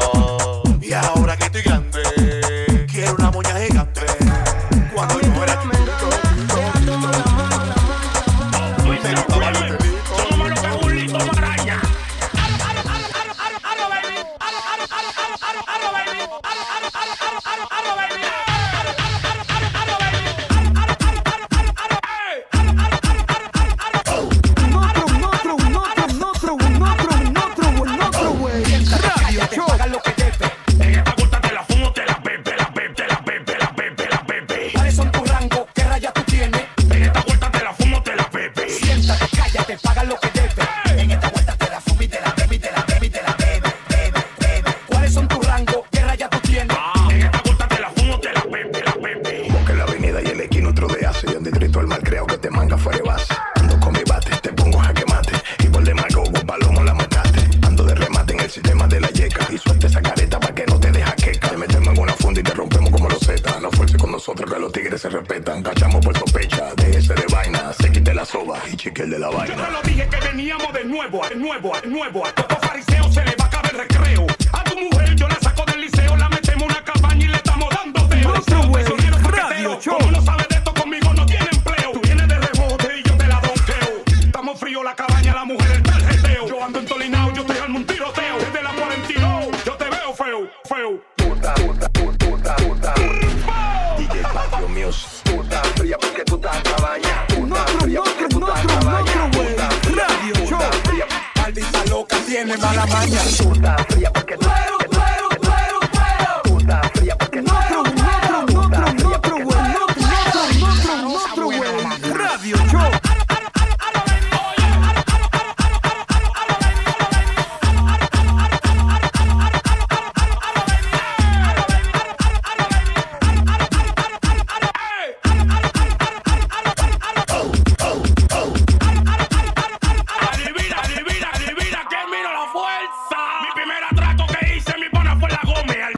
yo. Y ahora que estoy grande, quiero una moña gigante. Cuando yo muera, yo tiene mala maña. Puta fría porque tú